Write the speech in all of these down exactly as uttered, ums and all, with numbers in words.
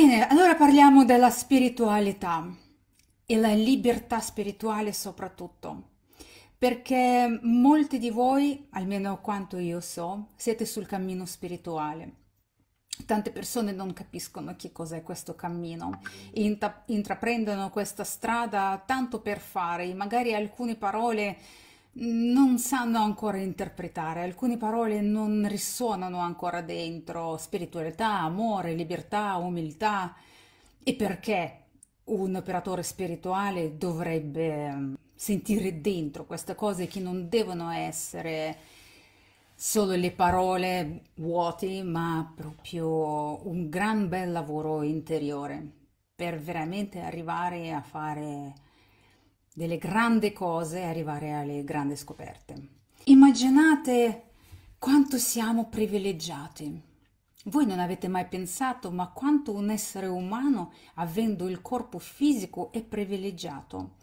Bene, allora parliamo della spiritualità e la libertà spirituale soprattutto, perché molti di voi, almeno quanto io so, siete sul cammino spirituale. Tante persone non capiscono che cos'è questo cammino, intra- intraprendono questa strada tanto per fare, magari alcune parole non sanno ancora interpretare, alcune parole non risuonano ancora dentro: spiritualità, amore, libertà, umiltà. E perché un operatore spirituale dovrebbe sentire dentro queste cose che non devono essere solo le parole vuote, ma proprio un gran bel lavoro interiore per veramente arrivare a fare delle grandi cose, arrivare alle grandi scoperte. Immaginate quanto siamo privilegiati. Voi non avete mai pensato ma quanto un essere umano, avendo il corpo fisico, è privilegiato.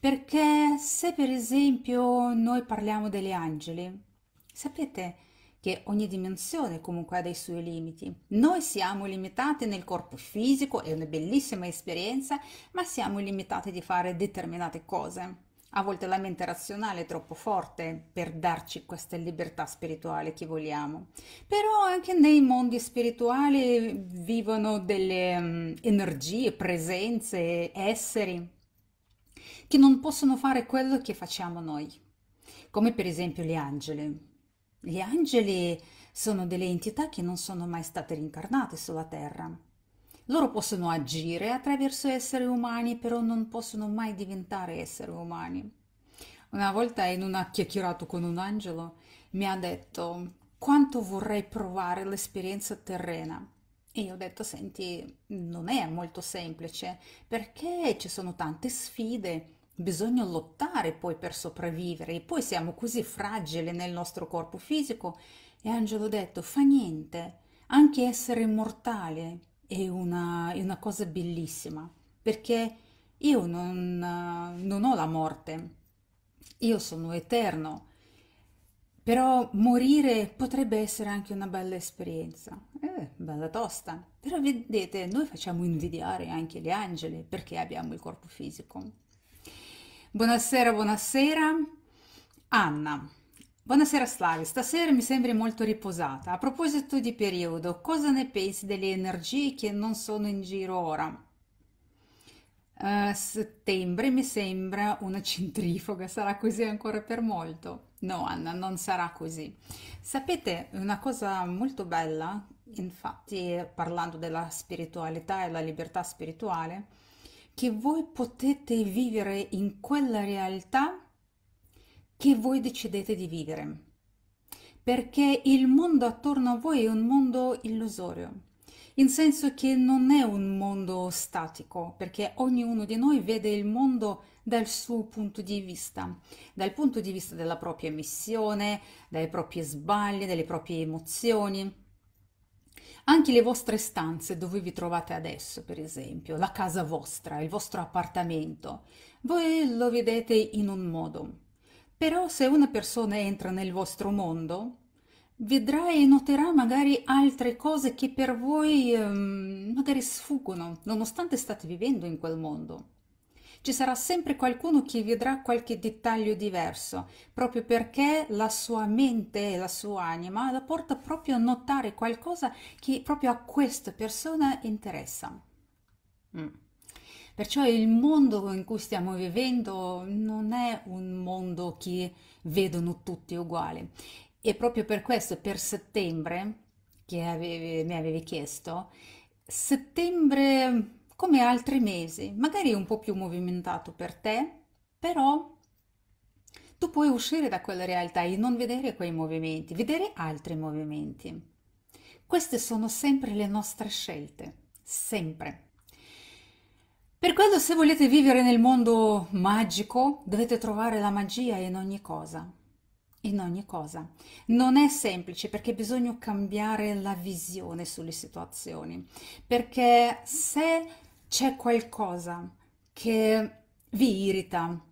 Perché se per esempio noi parliamo degli angeli, sapete che ogni dimensione comunque ha dei suoi limiti. Noi siamo limitati nel corpo fisico, è una bellissima esperienza, ma siamo limitati di fare determinate cose. A volte la mente razionale è troppo forte per darci questa libertà spirituale che vogliamo. Però anche nei mondi spirituali vivono delle um, energie, presenze, esseri che non possono fare quello che facciamo noi, come per esempio gli angeli. Gli angeli sono delle entità che non sono mai state rincarnate sulla terra. Loro possono agire attraverso esseri umani, però non possono mai diventare esseri umani. Una volta, in una chiacchierata con un angelo, mi ha detto: quanto vorrei provare l'esperienza terrena. E io ho detto: senti, non è molto semplice, perché ci sono tante sfide. Bisogna lottare poi per sopravvivere, e poi siamo così fragili nel nostro corpo fisico. E Angelo ha detto: fa niente, anche essere immortale è una, è una cosa bellissima, perché io non, non ho la morte, io sono eterno, però morire potrebbe essere anche una bella esperienza. Eh, bella tosta. Però vedete, noi facciamo invidiare anche gli angeli perché abbiamo il corpo fisico. Buonasera, buonasera Anna. Buonasera Slavy, stasera mi sembri molto riposata. A proposito di periodo, cosa ne pensi delle energie che non sono in giro ora? Uh, settembre mi sembra una centrifuga, sarà così ancora per molto? No Anna, non sarà così. Sapete, una cosa molto bella, infatti, parlando della spiritualità e la libertà spirituale, che voi potete vivere in quella realtà che voi decidete di vivere, perché il mondo attorno a voi è un mondo illusorio, in senso che non è un mondo statico, perché ognuno di noi vede il mondo dal suo punto di vista, dal punto di vista della propria missione, dai propri sbagli, delle proprie emozioni. Anche le vostre stanze dove vi trovate adesso, per esempio, la casa vostra, il vostro appartamento, voi lo vedete in un modo. Però se una persona entra nel vostro mondo, vedrà e noterà magari altre cose che per voi ehm, magari sfuggono, nonostante state vivendo in quel mondo. Ci sarà sempre qualcuno che vedrà qualche dettaglio diverso, proprio perché la sua mente e la sua anima la porta proprio a notare qualcosa che proprio a questa persona interessa. Mm. Perciò il mondo in cui stiamo vivendo non è un mondo che vedono tutti uguali. E proprio per questo, per settembre, che avevi, mi avevi chiesto, settembre, come altri mesi, magari un po' più movimentato per te, però tu puoi uscire da quella realtà e non vedere quei movimenti, vedere altri movimenti. Queste sono sempre le nostre scelte, sempre. Per quello, se volete vivere nel mondo magico, dovete trovare la magia in ogni cosa. In ogni cosa. Non è semplice, perché bisogna cambiare la visione sulle situazioni, perché se c'è qualcosa che vi irrita,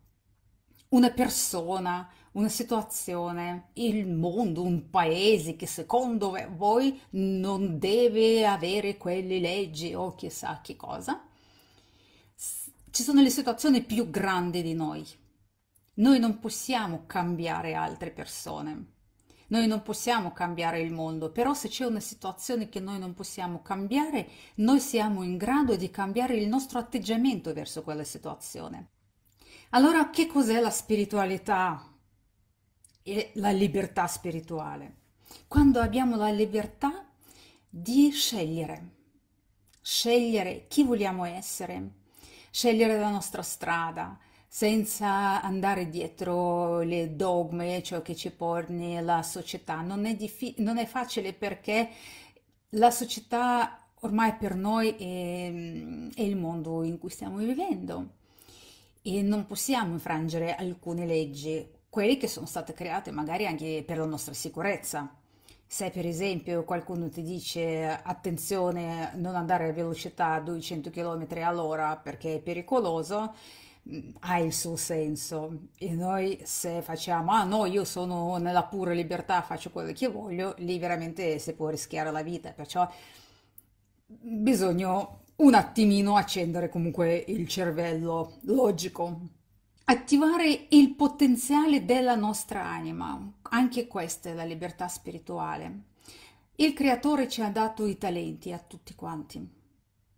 una persona, una situazione, il mondo, un paese che secondo voi non deve avere quelle leggi o chissà che cosa. Ci sono le situazioni più grandi di noi. Noi non possiamo cambiare altre persone, noi non possiamo cambiare il mondo, però se c'è una situazione che noi non possiamo cambiare, noi siamo in grado di cambiare il nostro atteggiamento verso quella situazione. Allora, che cos'è la spiritualità? E la libertà spirituale, quando abbiamo la libertà di scegliere, scegliere chi vogliamo essere, scegliere la nostra strada senza andare dietro le dogme, ciò che ci pone la società. Non è, non è facile, perché la società ormai per noi è, è il mondo in cui stiamo vivendo e non possiamo infrangere alcune leggi, quelle che sono state create magari anche per la nostra sicurezza. Se per esempio qualcuno ti dice attenzione, non andare a velocità a duecento chilometri all'ora perché è pericoloso, ha il suo senso. E noi se facciamo ah no, io sono nella pura libertà, faccio quello che voglio, lì veramente si può rischiare la vita, perciò bisogna un attimino accendere comunque il cervello logico. Attivare il potenziale della nostra anima, anche questa è la libertà spirituale. Il creatore ci ha dato i talenti a tutti quanti,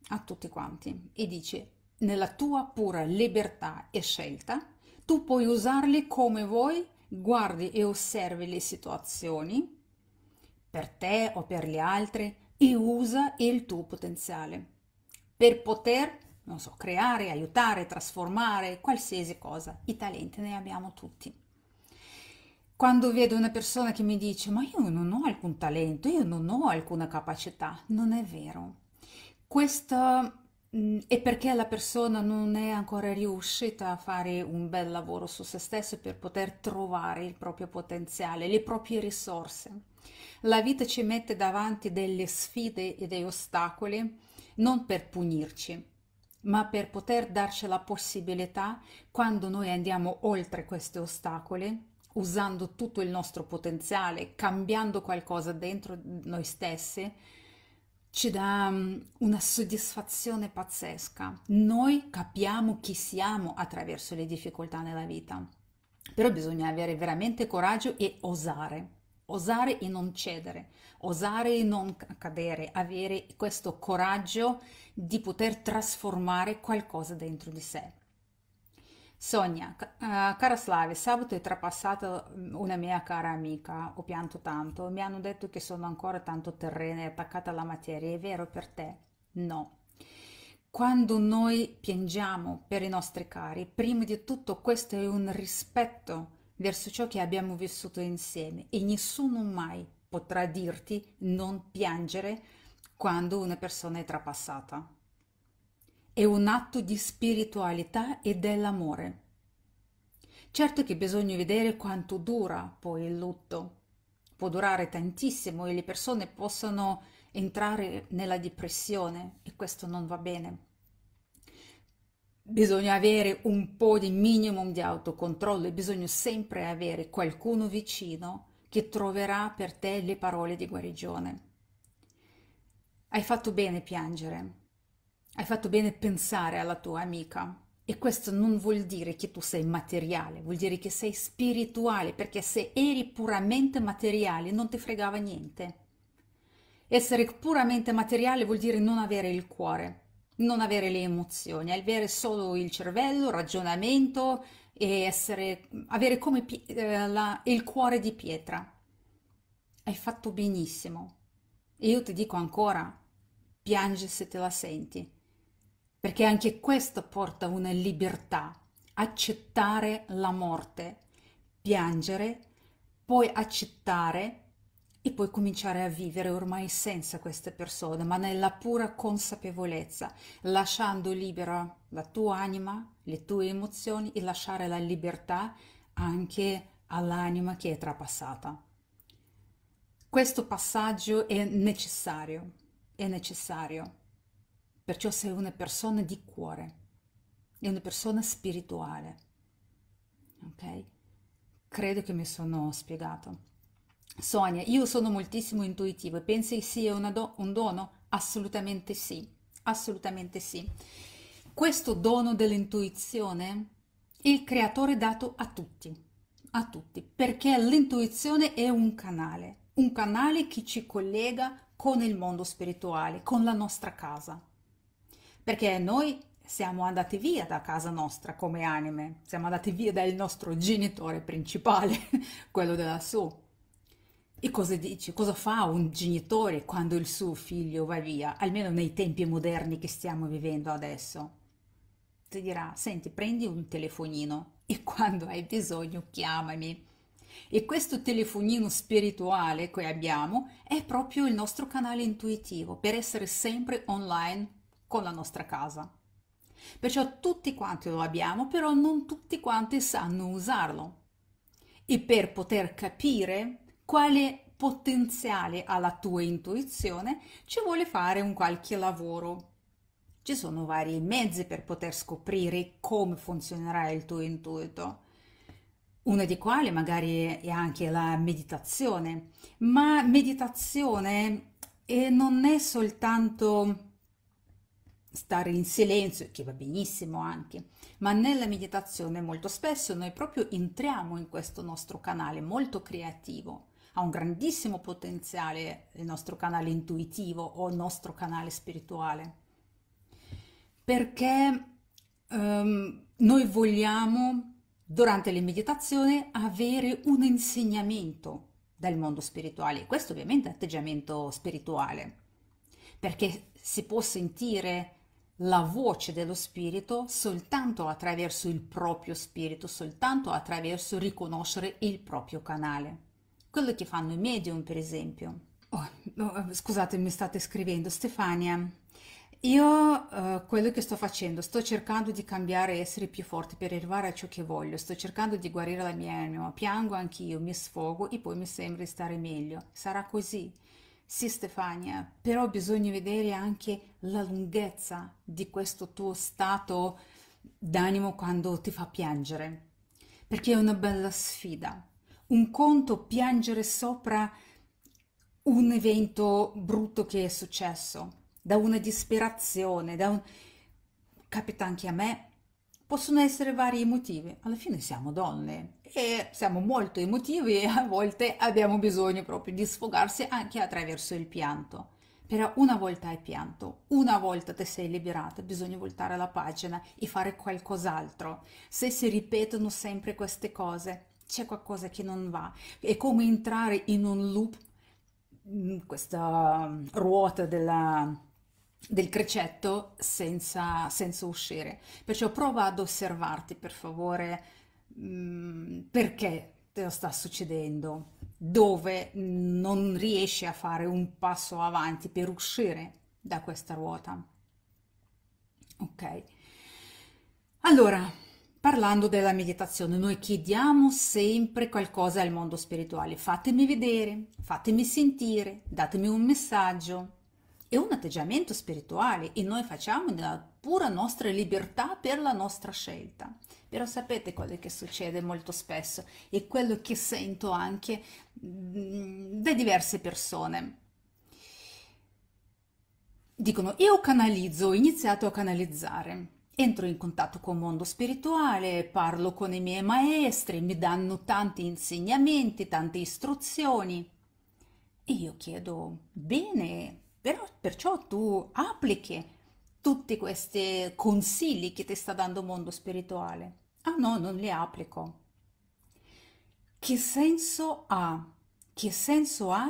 a tutti quanti, e dice nella tua pura libertà e scelta tu puoi usarli come vuoi, guardi e osservi le situazioni per te o per gli altri e usa il tuo potenziale per poter, non so, creare, aiutare, trasformare, qualsiasi cosa. I talenti ne abbiamo tutti. Quando vedo una persona che mi dice ma io non ho alcun talento, io non ho alcuna capacità, non è vero. Questo è perché la persona non è ancora riuscita a fare un bel lavoro su se stesso per poter trovare il proprio potenziale, le proprie risorse. La vita ci mette davanti delle sfide e degli ostacoli non per punirci, ma per poter darci la possibilità, quando noi andiamo oltre questi ostacoli, usando tutto il nostro potenziale, cambiando qualcosa dentro noi stessi, ci dà una soddisfazione pazzesca. Noi capiamo chi siamo attraverso le difficoltà nella vita, però bisogna avere veramente coraggio e osare. Osare e non cedere, osare e non cadere, avere questo coraggio di poter trasformare qualcosa dentro di sé. Sonia, cara Slavy, sabato è trapassata una mia cara amica, ho pianto tanto, mi hanno detto che sono ancora tanto terrena e attaccata alla materia, è vero per te? No. Quando noi piangiamo per i nostri cari, prima di tutto questo è un rispetto verso ciò che abbiamo vissuto insieme, e nessuno mai potrà dirti non piangere quando una persona è trapassata. È un atto di spiritualità e dell'amore. Certo che bisogna vedere quanto dura poi il lutto, può durare tantissimo e le persone possono entrare nella depressione e questo non va bene. Bisogna avere un po' di minimum di autocontrollo e bisogna sempre avere qualcuno vicino che troverà per te le parole di guarigione. Hai fatto bene piangere, hai fatto bene pensare alla tua amica, e questo non vuol dire che tu sei materiale, vuol dire che sei spirituale, perché se eri puramente materiale non ti fregava niente. Essere puramente materiale vuol dire non avere il cuore, non avere le emozioni, avere solo il cervello, ragionamento e essere, avere come eh, la, il cuore di pietra. Hai fatto benissimo. E io ti dico ancora, piangi se te la senti, perché anche questo porta una libertà, accettare la morte, piangere, poi accettare e poi cominciare a vivere ormai senza queste persone, ma nella pura consapevolezza, lasciando libera la tua anima, le tue emozioni, e lasciare la libertà anche all'anima che è trapassata. Questo passaggio è necessario, è necessario. Perciò sei una persona di cuore, è una persona spirituale, ok? Credo che mi sono spiegato. Sonia, io sono moltissimo intuitivo e pensi sia una do- un dono? Assolutamente sì, assolutamente sì. Questo dono dell'intuizione il creatore ha dato a tutti, a tutti, perché l'intuizione è un canale, un canale che ci collega con il mondo spirituale, con la nostra casa, perché noi siamo andati via da casa nostra come anime, siamo andati via dal nostro genitore principale, quello della sua. E cosa dici? Cosa fa un genitore quando il suo figlio va via? Almeno nei tempi moderni che stiamo vivendo adesso. Ti dirà, senti, prendi un telefonino e quando hai bisogno chiamami. E questo telefonino spirituale che abbiamo è proprio il nostro canale intuitivo per essere sempre online con la nostra casa. Perciò tutti quanti lo abbiamo, però non tutti quanti sanno usarlo. E per poter capire quale potenziale ha la tua intuizione, ci vuole fare un qualche lavoro. Ci sono vari mezzi per poter scoprire come funzionerà il tuo intuito. Uno di quali magari è anche la meditazione, ma meditazione eh, non è soltanto stare in silenzio, che va benissimo anche, ma nella meditazione molto spesso noi proprio entriamo in questo nostro canale molto creativo. Ha un grandissimo potenziale il nostro canale intuitivo o il nostro canale spirituale, perché um, noi vogliamo durante le meditazioni avere un insegnamento dal mondo spirituale. Questo ovviamente è atteggiamento spirituale, perché si può sentire la voce dello spirito soltanto attraverso il proprio spirito, soltanto attraverso riconoscere il proprio canale. Quello che fanno i medium, per esempio. Oh, oh, scusate, mi state scrivendo, Stefania, io eh, quello che sto facendo, sto cercando di cambiare e essere più forte per arrivare a ciò che voglio, sto cercando di guarire la mia anima, piango anch'io, mi sfogo e poi mi sembra stare meglio. Sarà così? Sì, Stefania, però bisogna vedere anche la lunghezza di questo tuo stato d'animo quando ti fa piangere, perché è una bella sfida. Un conto piangere sopra un evento brutto che è successo, da una disperazione, da un... capita anche a me, possono essere vari motivi, alla fine siamo donne e siamo molto emotivi e a volte abbiamo bisogno proprio di sfogarsi anche attraverso il pianto, però una volta hai pianto, una volta ti sei liberata, bisogna voltare la pagina e fare qualcos'altro. Se si ripetono sempre queste cose, c'è qualcosa che non va, è come entrare in un loop, questa ruota della, del cricetto senza, senza uscire. Perciò prova ad osservarti, per favore, perché te lo sta succedendo, dove non riesci a fare un passo avanti per uscire da questa ruota. Ok, allora, parlando della meditazione, noi chiediamo sempre qualcosa al mondo spirituale. Fatemi vedere, fatemi sentire, datemi un messaggio. È un atteggiamento spirituale e noi facciamo nella pura nostra libertà per la nostra scelta. Però sapete quello che succede molto spesso e quello che sento anche da diverse persone. Dicono, io canalizzo, ho iniziato a canalizzare. Entro in contatto con il mondo spirituale, parlo con i miei maestri, mi danno tanti insegnamenti, tante istruzioni. E io chiedo, bene, però, perciò tu applichi tutti questi consigli che ti sta dando il mondo spirituale. Ah no, non li applico. Che senso ha? Che senso ha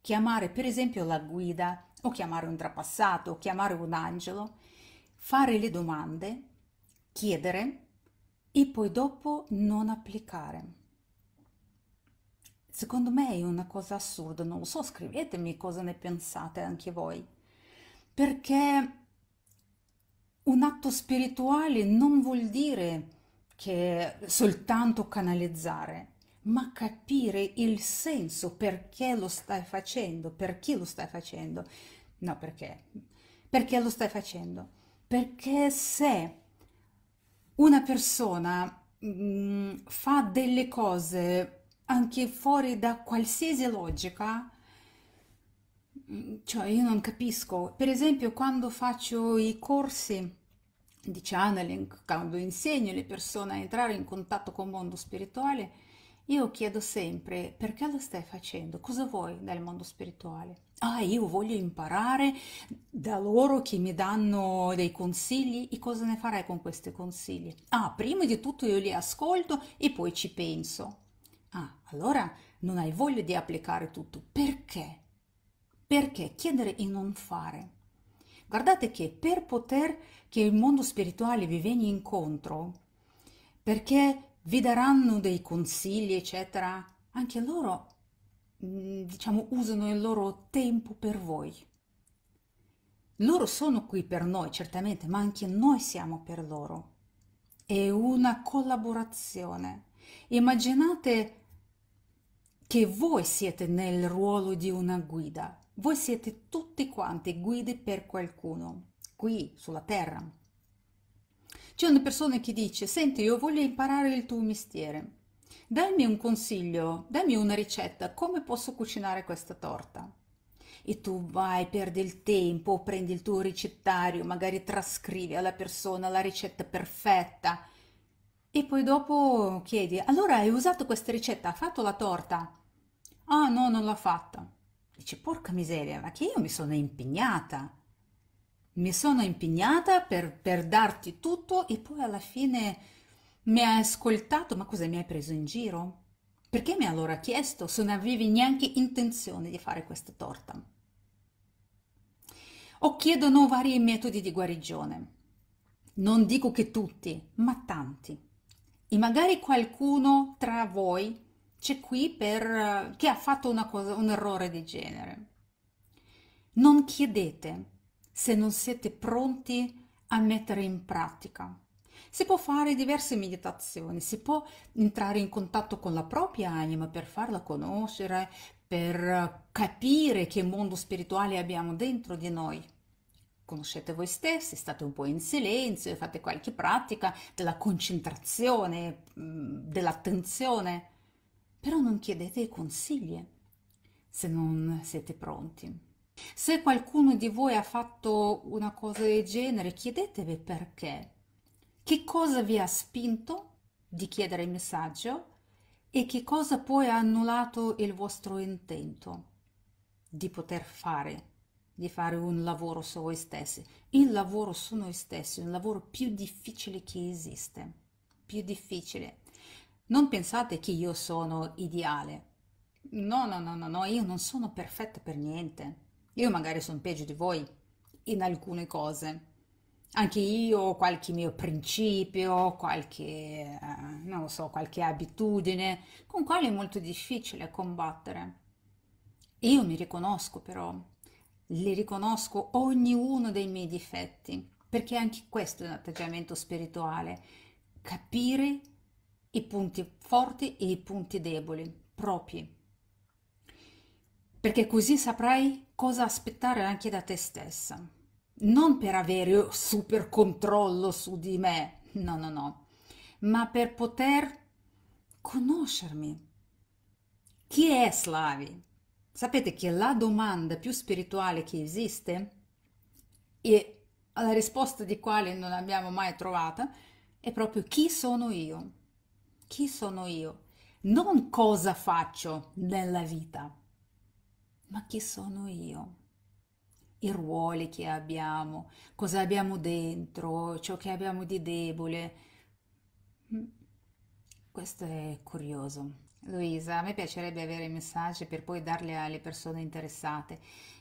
chiamare, per esempio, la guida, o chiamare un trapassato, o chiamare un angelo? Fare le domande, chiedere e poi dopo non applicare. Secondo me è una cosa assurda, non lo so, scrivetemi cosa ne pensate anche voi, perché un atto spirituale non vuol dire che soltanto canalizzare, ma capire il senso, perché lo stai facendo, per chi lo stai facendo, no perché, perché lo stai facendo. Perché se una persona mh, fa delle cose anche fuori da qualsiasi logica, cioè io non capisco. Per esempio, quando faccio i corsi di channeling, quando insegno le persone a entrare in contatto con il mondo spirituale, io chiedo sempre: perché lo stai facendo? Cosa vuoi dal mondo spirituale? Ah, io voglio imparare da loro che mi danno dei consigli. E cosa ne farai con questi consigli? Ah, prima di tutto io li ascolto e poi ci penso. Ah, allora non hai voglia di applicare tutto. Perché? Perché chiedere e non fare. Guardate che per poter che il mondo spirituale vi venga incontro, perché vi daranno dei consigli eccetera, anche loro, diciamo, usano il loro tempo per voi. Loro sono qui per noi certamente, ma anche noi siamo per loro. È una collaborazione. Immaginate che voi siete nel ruolo di una guida, voi siete tutti quanti guide per qualcuno qui sulla terra. C'è una persona che dice: senti, io voglio imparare il tuo mestiere, dammi un consiglio, dammi una ricetta, come posso cucinare questa torta? E tu vai, perdi il tempo, prendi il tuo ricettario, magari trascrivi alla persona la ricetta perfetta e poi dopo chiedi: allora hai usato questa ricetta, ha fatto la torta? Ah no, non l'ha fatta. Dici: porca miseria, ma che io mi sono impegnata. Mi sono impegnata per, per darti tutto e poi alla fine mi hai ascoltato, ma cosa, mi hai preso in giro? Perché mi hai allora chiesto se non avevi neanche intenzione di fare questa torta? O chiedono vari metodi di guarigione. Non dico che tutti, ma tanti. E magari qualcuno tra voi c'è qui per, che ha fatto una cosa, un errore di genere. Non chiedete se non siete pronti a mettere in pratica. Si può fare diverse meditazioni, si può entrare in contatto con la propria anima per farla conoscere, per capire che mondo spirituale abbiamo dentro di noi. Conoscete voi stessi, state un po' in silenzio, fate qualche pratica della concentrazione, dell'attenzione, però non chiedete consigli se non siete pronti. Se qualcuno di voi ha fatto una cosa del genere, chiedetevi perché. Che cosa vi ha spinto di chiedere il messaggio e che cosa poi ha annullato il vostro intento di poter fare, di fare un lavoro su voi stessi. Il lavoro su noi stessi è il lavoro più difficile che esiste, più difficile. Non pensate che io sono ideale. No, no, no, no, no, io non sono perfetta per niente. Io magari sono peggio di voi in alcune cose, anche io ho qualche mio principio, qualche, non lo so, qualche abitudine con quale è molto difficile combattere. Io mi riconosco però, li riconosco ognuno dei miei difetti, perché anche questo è un atteggiamento spirituale, capire i punti forti e i punti deboli propri. Perché così saprai cosa aspettare anche da te stessa. Non per avere super controllo su di me, no, no, no, ma per poter conoscermi. Chi è Slavy? Sapete che la domanda più spirituale che esiste e la risposta di quale non abbiamo mai trovata è proprio: chi sono io? Chi sono io? Non cosa faccio nella vita. Ma chi sono io? I ruoli che abbiamo, cosa abbiamo dentro, ciò che abbiamo di debole. Questo è curioso. Luisa, a me piacerebbe avere messaggi per poi darli alle persone interessate.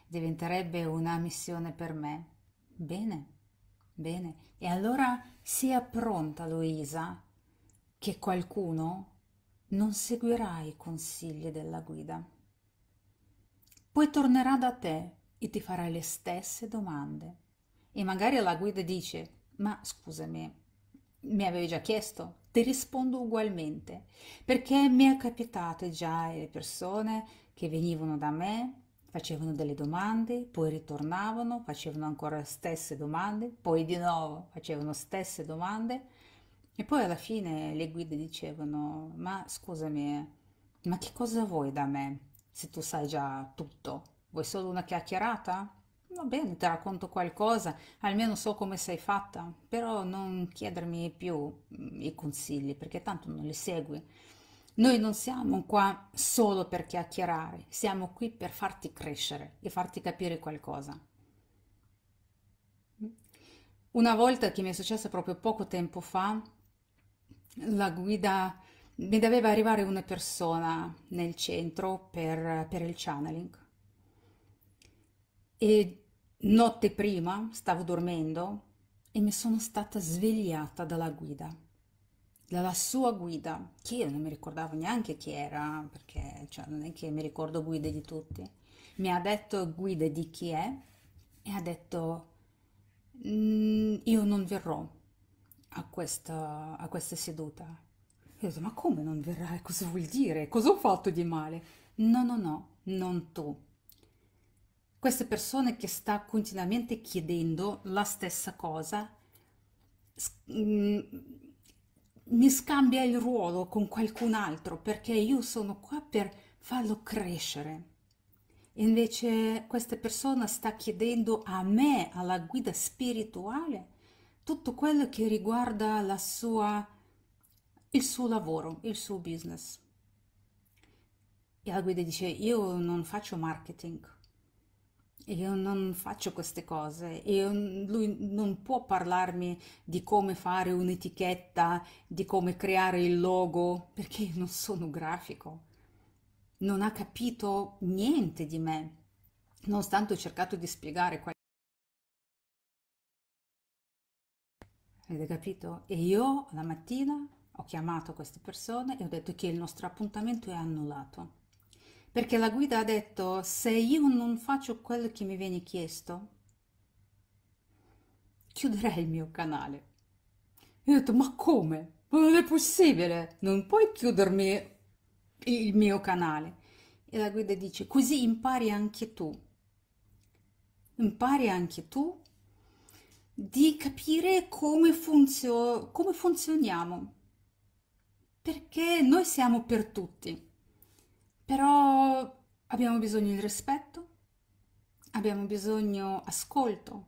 Diventerebbe una missione per me. Bene, bene. E allora sia pronta, Luisa, che qualcuno non seguirà i consigli della guida. Poi tornerà da te e ti farà le stesse domande. E magari la guida dice: ma scusami, mi avevi già chiesto? Ti rispondo ugualmente, perché mi è capitato già le persone che venivano da me, facevano delle domande, poi ritornavano, facevano ancora le stesse domande, poi di nuovo facevano le stesse domande, E poi alla fine le guide dicevano, ma scusami, ma che cosa vuoi da me se tu sai già tutto? Vuoi solo una chiacchierata? Va bene, ti racconto qualcosa, almeno so come sei fatta, però non chiedermi più i consigli perché tanto non li segui. Noi non siamo qua solo per chiacchierare, siamo qui per farti crescere e farti capire qualcosa. Una volta, che mi è successa proprio poco tempo fa, la guida, mi doveva arrivare una persona nel centro per, per il channeling e notte prima stavo dormendo e mi sono stata svegliata dalla guida, dalla sua guida, che io non mi ricordavo neanche chi era, perché cioè, non è che mi ricordo guide di tutti. Mi ha detto guida di chi è e ha detto io non verrò a questa, a questa seduta. Io ho detto, ma come non verrai? Cosa vuol dire? Cosa ho fatto di male? No, no, no, non tu. Questa persona che sta continuamente chiedendo la stessa cosa mi scambia il ruolo con qualcun altro, perché io sono qua per farlo crescere. Invece questa persona sta chiedendo a me, alla guida spirituale, tutto quello che riguarda la sua, il suo lavoro, il suo business. E la guida dice, io non faccio marketing. Io non faccio queste cose, io, lui non può parlarmi di come fare un'etichetta, di come creare il logo, perché io non sono grafico. Non ha capito niente di me, nonostante ho cercato di spiegare qual... Avete capito? E io la mattina ho chiamato queste persone e ho detto che il nostro appuntamento è annullato. Perché la guida ha detto, se io non faccio quello che mi viene chiesto, chiuderei il mio canale. Io ho detto, ma come? Ma non è possibile, non puoi chiudermi il mio canale. E la guida dice, così impari anche tu. Impari anche tu di capire come, funzio- come funzioniamo. Perché noi siamo per tutti. Però abbiamo bisogno di rispetto, abbiamo bisogno di ascolto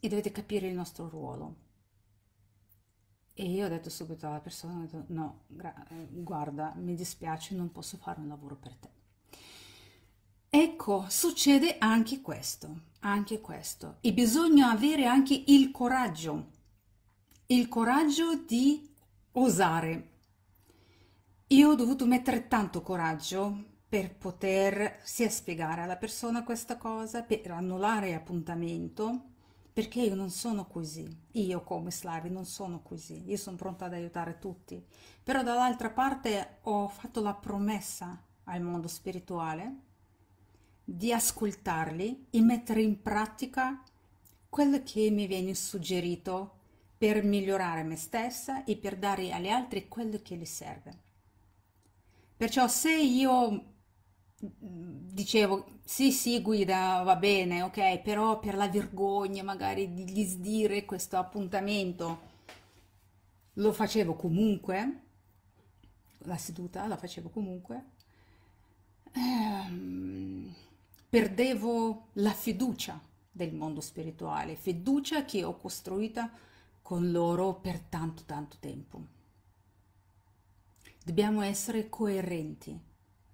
e dovete capire il nostro ruolo. E io ho detto subito alla persona, ho detto, no, guarda, mi dispiace, non posso fare un lavoro per te. Ecco, succede anche questo, anche questo. E bisogna avere anche il coraggio, il coraggio di osare. Io ho dovuto mettere tanto coraggio per poter sia spiegare alla persona questa cosa, per annullare appuntamento, perché io non sono così, io come Slavy non sono così, io sono pronta ad aiutare tutti. Però dall'altra parte ho fatto la promessa al mondo spirituale di ascoltarli e mettere in pratica quello che mi viene suggerito per migliorare me stessa e per dare agli altri quello che gli serve. Perciò se io dicevo, sì, sì, guida, va bene, ok, però per la vergogna magari di disdire questo appuntamento, lo facevo comunque, la seduta la facevo comunque, ehm, perdevo la fiducia del mondo spirituale, fiducia che ho costruita con loro per tanto, tanto tempo. Dobbiamo essere coerenti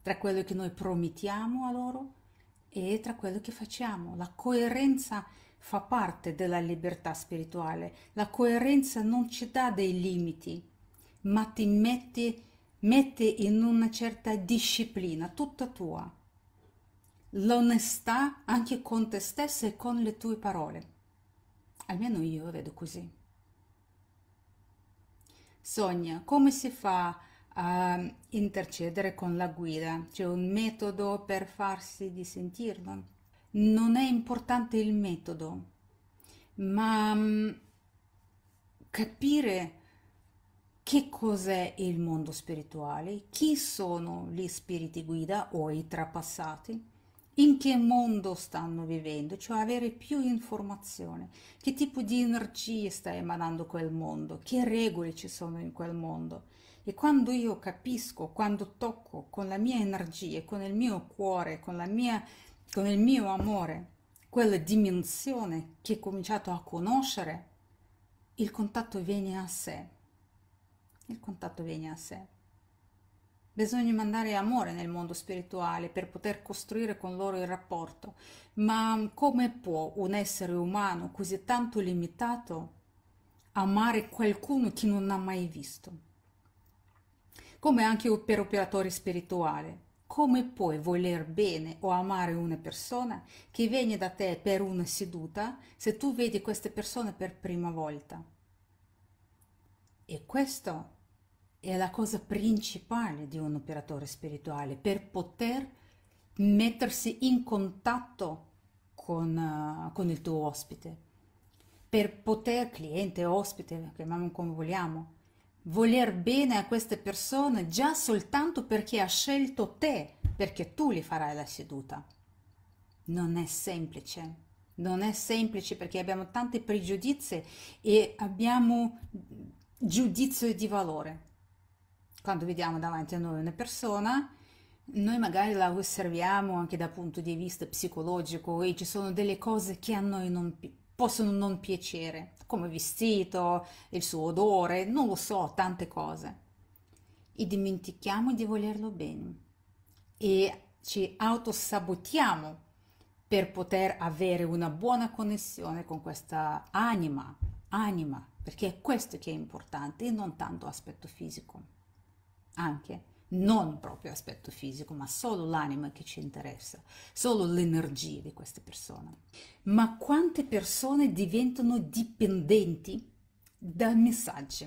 tra quello che noi promettiamo a loro e tra quello che facciamo. La coerenza fa parte della libertà spirituale. La coerenza non ci dà dei limiti, ma ti mette, mette in una certa disciplina, tutta tua. L'onestà anche con te stessa e con le tue parole. Almeno io vedo così. Sonia, come si fa a intercedere con la guida? C'è un metodo per farsi di sentirlo? Non è importante il metodo, ma capire che cos'è il mondo spirituale, chi sono gli spiriti guida o i trapassati in che mondo stanno vivendo, cioè avere più informazione, che tipo di energie sta emanando quel mondo, che regole ci sono in quel mondo. E quando io capisco, quando tocco con la mia energia, con il mio cuore, con, la mia, con il mio amore, quella dimensione che ho cominciato a conoscere, il contatto viene a sé. Il contatto viene a sé. Bisogna mandare amore nel mondo spirituale per poter costruire con loro il rapporto, ma come può un essere umano così tanto limitato amare qualcuno che non ha mai visto? Come anche per operatore spirituale, come puoi voler bene o amare una persona che viene da te per una seduta se tu vedi queste persone per prima volta? E questo è la cosa principale di un operatore spirituale, per poter mettersi in contatto con, uh, con il tuo ospite, per poter, cliente, ospite, chiamiamolo come vogliamo, voler bene a queste persone già soltanto perché ha scelto te, perché tu gli farai la seduta. Non è semplice. Non è semplice perché abbiamo tanti pregiudizi e abbiamo giudizio di valore. Quando vediamo davanti a noi una persona, noi magari la osserviamo anche dal punto di vista psicologico e ci sono delle cose che a noi non possono non piacere, come vestito, il suo odore, non lo so, tante cose. E dimentichiamo di volerlo bene e ci autosabotiamo per poter avere una buona connessione con questa anima, anima, perché è questo che è importante e non tanto aspetto fisico. Anche non proprio aspetto fisico, ma solo l'anima che ci interessa, solo l'energia di queste persone. Ma quante persone diventano dipendenti da messaggi?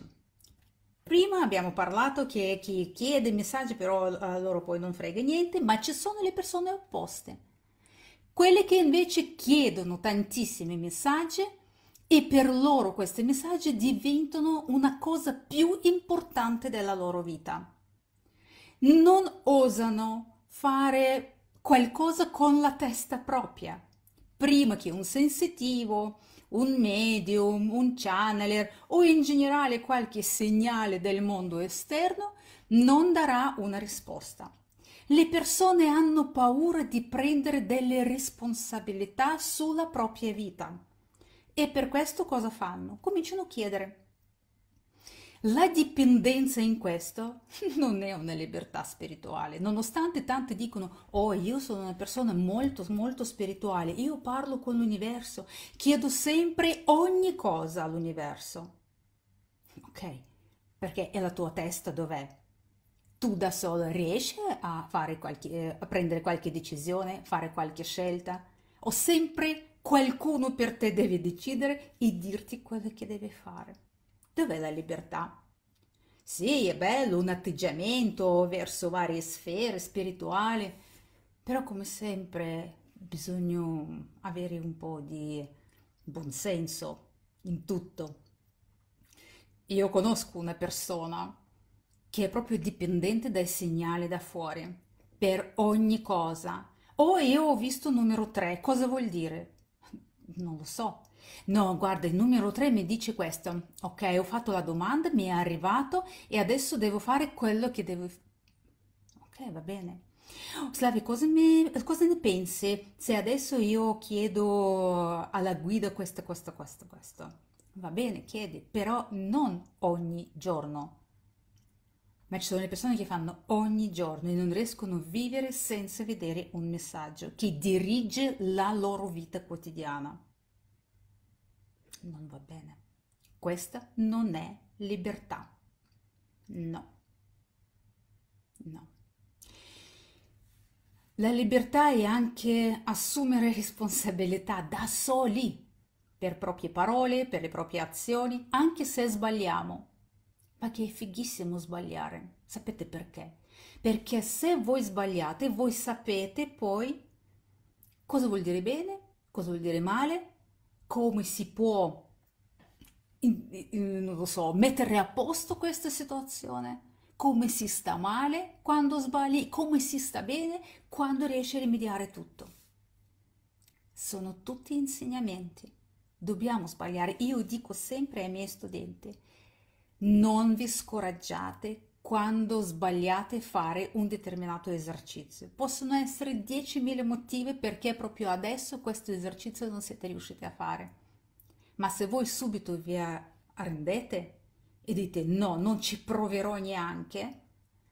Prima abbiamo parlato che chi chiede messaggi però a loro poi non frega niente, ma ci sono le persone opposte, quelle che invece chiedono tantissimi messaggi e per loro questi messaggi diventano una cosa più importante della loro vita. Non osano fare qualcosa con la testa propria, prima che un sensitivo, un medium, un channeler o in generale qualche segnale del mondo esterno non darà una risposta. Le persone hanno paura di prendere delle responsabilità sulla propria vita e per questo cosa fanno? Cominciano a chiedere. La dipendenza in questo non è una libertà spirituale, nonostante tanti dicono «Oh, io sono una persona molto, molto spirituale, io parlo con l'universo, chiedo sempre ogni cosa all'universo». Ok, perché è la tua testa dov'è? Tu da sola riesci a, fare qualche, a prendere qualche decisione, fare qualche scelta? O sempre qualcuno per te deve decidere e dirti quello che devi fare? Dov'è la libertà? Sì, è bello un atteggiamento verso varie sfere spirituali, però come sempre bisogna avere un po' di buonsenso in tutto. Io conosco una persona che è proprio dipendente dai segnali da fuori, per ogni cosa. Oh, io ho visto numero tre, cosa vuol dire? Non lo so. No, guarda, il numero tre mi dice questo. Ok, ho fatto la domanda, mi è arrivato e adesso devo fare quello che devo... Ok, va bene. Slavy, cosa, mi... cosa ne pensi se adesso io chiedo alla guida questo, questo, questo, questo? Va bene, chiedi, però non ogni giorno. Ma ci sono le persone che fanno ogni giorno e non riescono a vivere senza vedere un messaggio che dirige la loro vita quotidiana. Non va bene. Questa non è libertà. No. No. La libertà è anche assumere responsabilità da soli, per proprie parole, per le proprie azioni, anche se sbagliamo. Ma che è fighissimo sbagliare. Sapete perché? Perché se voi sbagliate, voi sapete poi cosa vuol dire bene, cosa vuol dire male, come si può, non lo so, mettere a posto questa situazione, come si sta male quando sbagli, come si sta bene quando riesci a rimediare tutto. sono tutti insegnamenti. Dobbiamo sbagliare. Io dico sempre ai miei studenti, non vi scoraggiate quando sbagliate a fare un determinato esercizio. Possono essere diecimila motivi perché proprio adesso questo esercizio non siete riusciti a fare. Ma se voi subito vi arrendete e dite no, non ci proverò neanche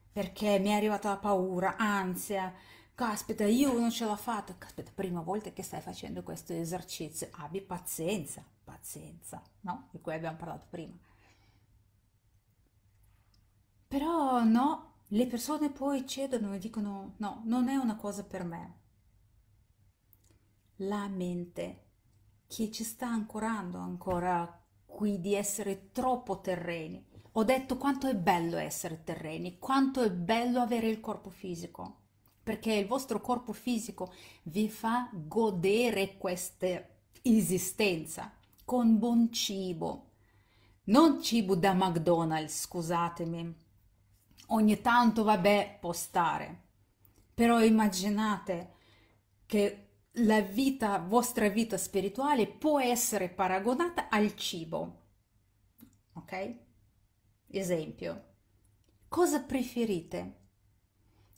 perché mi è arrivata la paura, ansia, caspita, io non ce l'ho fatta, caspita, prima volta che stai facendo questo esercizio, abbi pazienza, pazienza, no? Di cui abbiamo parlato prima. Però no, le persone poi cedono e dicono no, non è una cosa per me. La mente che ci sta ancorando ancora qui di essere troppo terreni. Ho detto quanto è bello essere terreni, quanto è bello avere il corpo fisico, perché il vostro corpo fisico vi fa godere questa esistenza con buon cibo, non cibo da McDonald's, scusatemi. Ogni tanto, vabbè, può stare, però immaginate che la vita, vostra vita spirituale può essere paragonata al cibo, ok? Esempio, cosa preferite?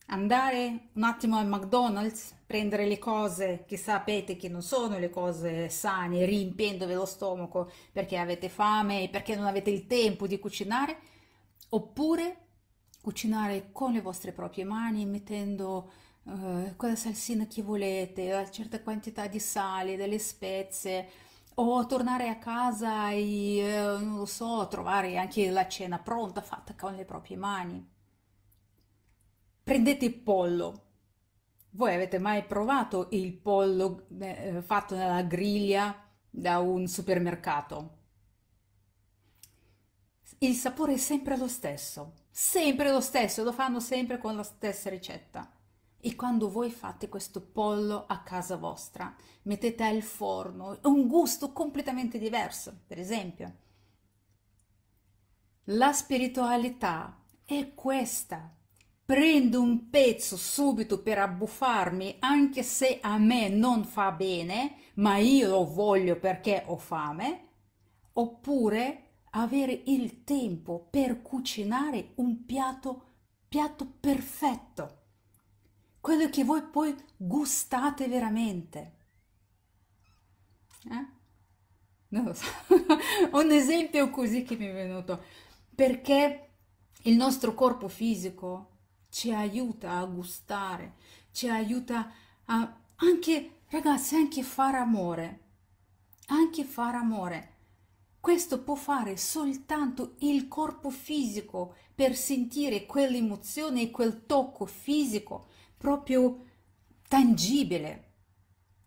Andare un attimo al McDonald's, prendere le cose che sapete che non sono le cose sane, riempiendovi lo stomaco perché avete fame e perché non avete il tempo di cucinare, oppure cucinare con le vostre proprie mani, mettendo uh, quella salsina che volete, una certa quantità di sale, delle spezie, o tornare a casa e, uh, non lo so, trovare anche la cena pronta, fatta con le proprie mani. Prendete il pollo. Voi avete mai provato il pollo eh, fatto nella griglia da un supermercato? Il sapore è sempre lo stesso, sempre lo stesso, lo fanno sempre con la stessa ricetta. E quando voi fate questo pollo a casa vostra, mettete al forno, un gusto completamente diverso, per esempio. La spiritualità è questa. Prendo un pezzo subito per abbuffarmi, anche se a me non fa bene, ma io lo voglio perché ho fame, oppure avere il tempo per cucinare un piatto, piatto perfetto, quello che voi poi gustate veramente. Eh? Non lo so. Un esempio così che mi è venuto, perché il nostro corpo fisico ci aiuta a gustare, ci aiuta a anche, ragazzi, anche far amore, anche far amore. Questo può fare soltanto il corpo fisico per sentire quell'emozione e quel tocco fisico proprio tangibile.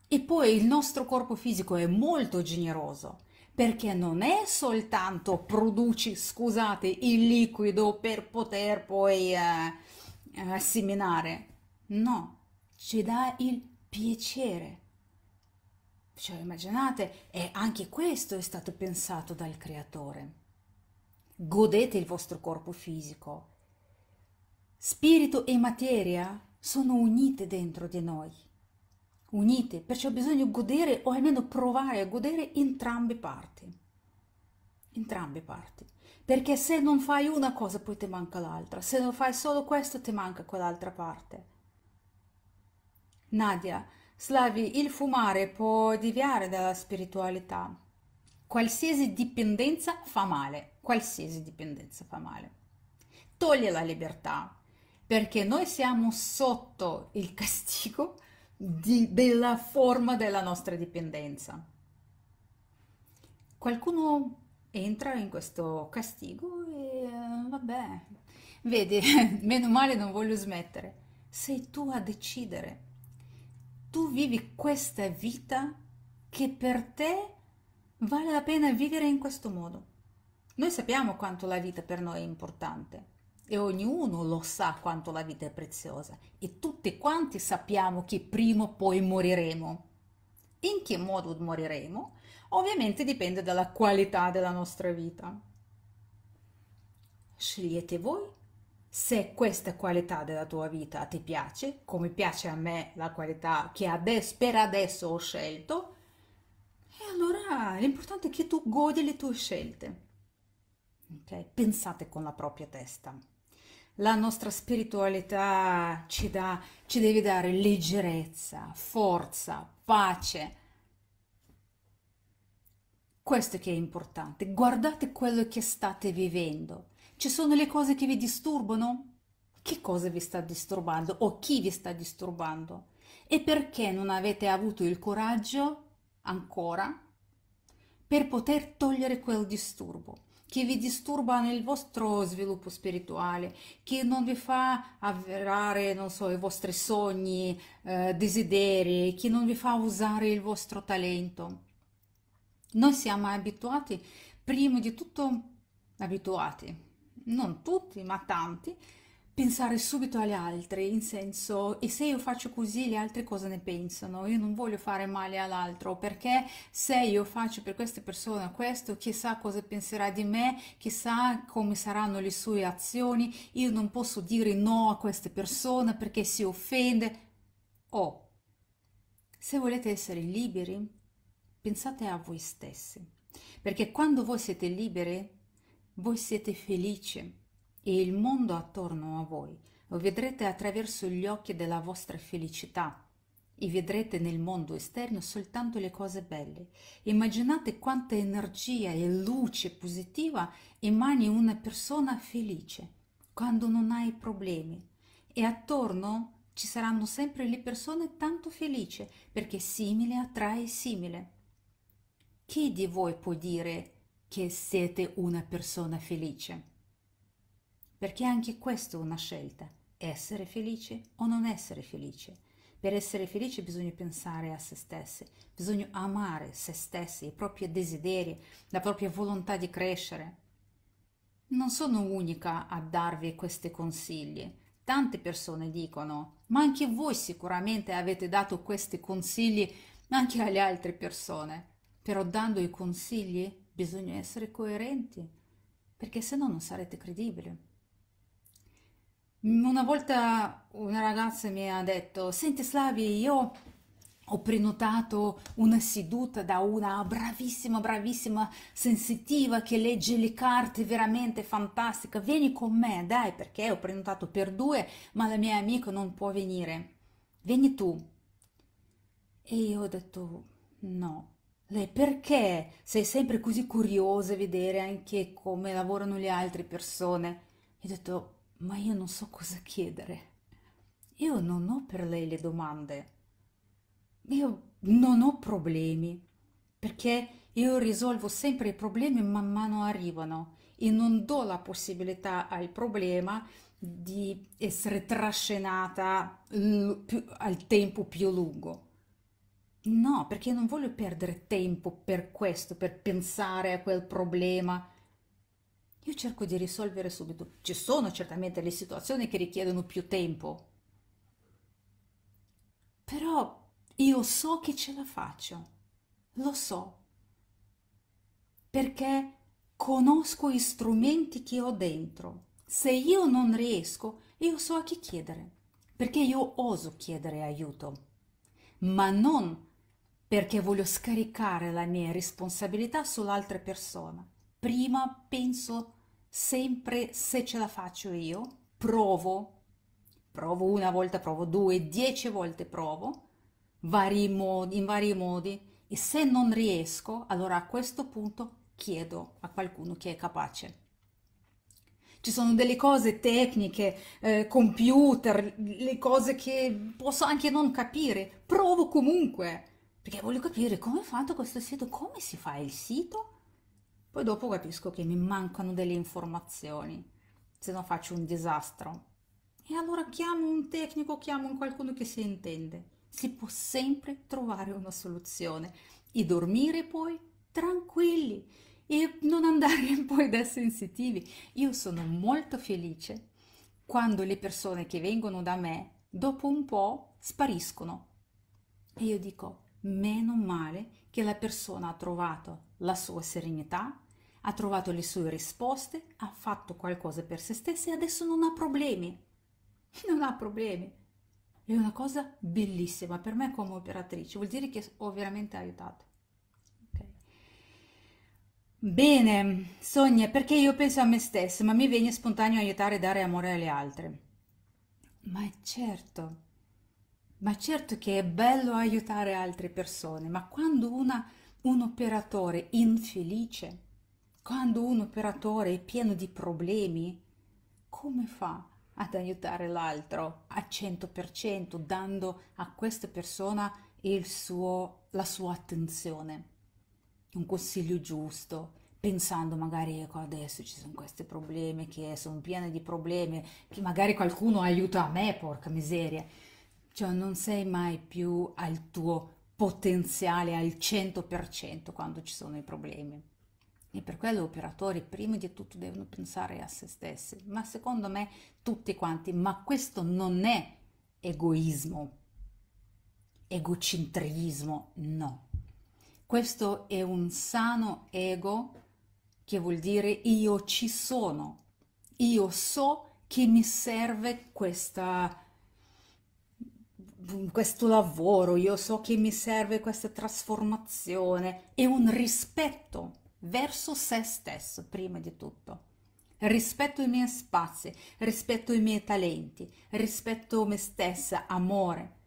E poi il nostro corpo fisico è molto generoso, perché non è soltanto produci, scusate, il liquido per poter poi eh, seminare, no, ci dà il piacere. Cioè, immaginate, e anche questo è stato pensato dal creatore. Godete il vostro corpo fisico. Spirito e materia sono unite dentro di noi, unite, perciò bisogna godere o almeno provare a godere entrambe parti, entrambe parti. Perché se non fai una cosa poi ti manca l'altra, se non fai solo questo ti manca quell'altra parte. Nadia, Slavy, il fumare può deviare dalla spiritualità. Qualsiasi dipendenza fa male, qualsiasi dipendenza fa male. Toglie la libertà, perché noi siamo sotto il castigo di, della forma della nostra dipendenza. Qualcuno entra in questo castigo e vabbè, vedi, meno male non voglio smettere. Sei tu a decidere. Tu vivi questa vita che per te vale la pena vivere in questo modo. Noi sappiamo quanto la vita per noi è importante e ognuno lo sa quanto la vita è preziosa e tutti quanti sappiamo che prima o poi moriremo. In che modo moriremo? Ovviamente dipende dalla qualità della nostra vita. Scegliete voi Se questa qualità della tua vita ti piace, come piace a me la qualità che adesso, per adesso ho scelto, e allora l'importante è che tu godi le tue scelte. Okay? Pensate con la propria testa. La nostra spiritualità ci, dà, ci deve dare leggerezza, forza, pace. Questo che è importante. Guardate quello che state vivendo. Ci sono le cose che vi disturbano? Che cosa vi sta disturbando o chi vi sta disturbando? E perché non avete avuto il coraggio ancora per poter togliere quel disturbo che vi disturba nel vostro sviluppo spirituale, che non vi fa avverare, non so, i vostri sogni, eh, desideri, che non vi fa usare il vostro talento? Noi siamo abituati, prima di tutto abituati, non tutti ma tanti, pensare subito agli altri, in senso, e se io faccio così gli altri cosa ne pensano, io non voglio fare male all'altro, perché se io faccio per questa persona questo, chissà cosa penserà di me, chissà come saranno le sue azioni, io non posso dire no a questa persona perché si offende. Oh, se volete essere liberi, pensate a voi stessi, perché quando voi siete liberi voi siete felici e il mondo attorno a voi lo vedrete attraverso gli occhi della vostra felicità e vedrete nel mondo esterno soltanto le cose belle. Immaginate quanta energia e luce positiva emani una persona felice quando non hai problemi, e attorno ci saranno sempre le persone tanto felici, perché simile attrae simile. Chi di voi può dire che siete una persona felice? Perché anche questa è una scelta, essere felice o non essere felice. Per essere felice bisogna pensare a se stessi, bisogna amare se stessi, i propri desideri, la propria volontà di crescere. Non sono unica a darvi questi consigli, tante persone dicono, ma anche voi sicuramente avete dato questi consigli anche alle altre persone, però dando i consigli bisogna essere coerenti, perché se no non sarete credibili. Una volta una ragazza mi ha detto, senti Slavy, io ho prenotato una seduta da una bravissima, bravissima, sensitiva, che legge le carte, veramente fantastica, vieni con me, dai, perché ho prenotato per due, ma la mia amica non può venire, vieni tu. E io ho detto, no. Lei, perché sei sempre così curiosa a vedere anche come lavorano le altre persone? E ho detto, ma io non so cosa chiedere. Io non ho per lei le domande. Io non ho problemi, perché io risolvo sempre i problemi man mano arrivano e non do la possibilità al problema di essere trascinata al tempo più lungo. No, perché non voglio perdere tempo per questo, per pensare a quel problema. Io cerco di risolvere subito. Ci sono certamente le situazioni che richiedono più tempo, però io so che ce la faccio, lo so, perché conosco gli strumenti che ho dentro. Se io non riesco, io so a chi chiedere, perché io oso chiedere aiuto, ma non perché voglio scaricare la mia responsabilità sull'altra persona. Prima penso sempre se ce la faccio io, provo, provo una volta, provo due, dieci volte provo, vari modi, in vari modi, e se non riesco, allora a questo punto chiedo a qualcuno che è capace. Ci sono delle cose tecniche, eh, computer, le cose che posso anche non capire, provo comunque, perché voglio capire come è fatto questo sito, come si fa il sito, poi dopo capisco che mi mancano delle informazioni, se no faccio un disastro. E allora chiamo un tecnico, chiamo un qualcuno che si intende, si può sempre trovare una soluzione e dormire poi tranquilli. E non andare poi da sensitivi. Io sono molto felice quando le persone che vengono da me dopo un po' spariscono e io dico, meno male che la persona ha trovato la sua serenità, ha trovato le sue risposte, ha fatto qualcosa per se stessa e adesso non ha problemi, non ha problemi. È una cosa bellissima per me come operatrice, vuol dire che ho veramente aiutato. Okay. Bene, Sonia, perché io penso a me stessa, ma mi viene spontaneo aiutare e dare amore alle altre. Ma certo, ma certo che è bello aiutare altre persone, ma quando una, un operatore infelice, quando un operatore è pieno di problemi, come fa ad aiutare l'altro al cento per cento dando a questa persona il suo, la sua attenzione, un consiglio giusto, pensando magari ecco adesso ci sono questi problemi che sono pieni di problemi, che magari qualcuno aiuta a me, porca miseria, cioè non sei mai più al tuo potenziale al cento per cento quando ci sono i problemi. E per quello gli operatori prima di tutto devono pensare a se stessi, ma secondo me tutti quanti, ma questo non è egoismo, egocentrismo, no. Questo è un sano ego che vuol dire io ci sono, io so che mi serve questa, questo lavoro, io so che mi serve questa trasformazione, è un rispetto verso se stesso prima di tutto, rispetto ai miei spazi, rispetto ai miei talenti, rispetto a me stessa, amore.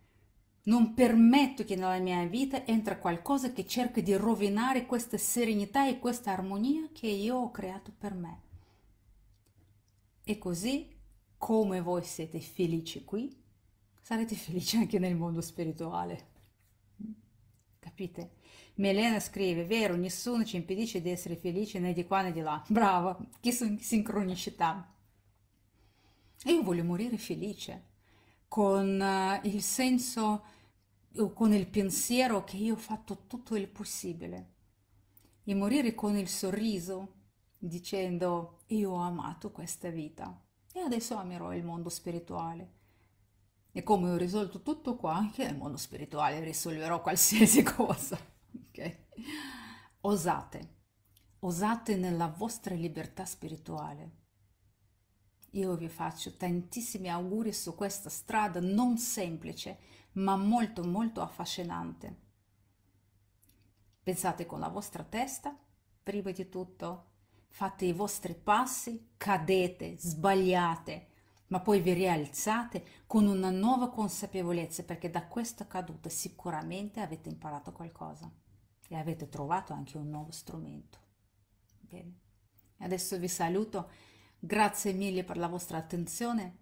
Non permetto che nella mia vita entra qualcosa che cerca di rovinare questa serenità e questa armonia che io ho creato per me. E così come voi siete felici qui, sarete felici anche nel mondo spirituale. Capite? Melena scrive, vero, nessuno ci impedisce di essere felici né di qua né di là. Brava, che sincronicità. E io voglio morire felice, con il senso, con il pensiero che io ho fatto tutto il possibile. E morire con il sorriso, dicendo, io ho amato questa vita e adesso amerò il mondo spirituale. E come ho risolto tutto qua, anche nel mondo spirituale risolverò qualsiasi cosa. Okay. Osate, osate nella vostra libertà spirituale. Io vi faccio tantissimi auguri su questa strada non semplice, ma molto molto affascinante. Pensate con la vostra testa, prima di tutto, fate i vostri passi, cadete, sbagliate, ma poi vi rialzate con una nuova consapevolezza, perché da questa caduta sicuramente avete imparato qualcosa e avete trovato anche un nuovo strumento. Bene, adesso vi saluto, grazie mille per la vostra attenzione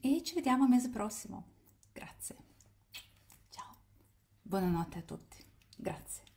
e ci vediamo mese prossimo. Grazie, ciao, buonanotte a tutti, grazie.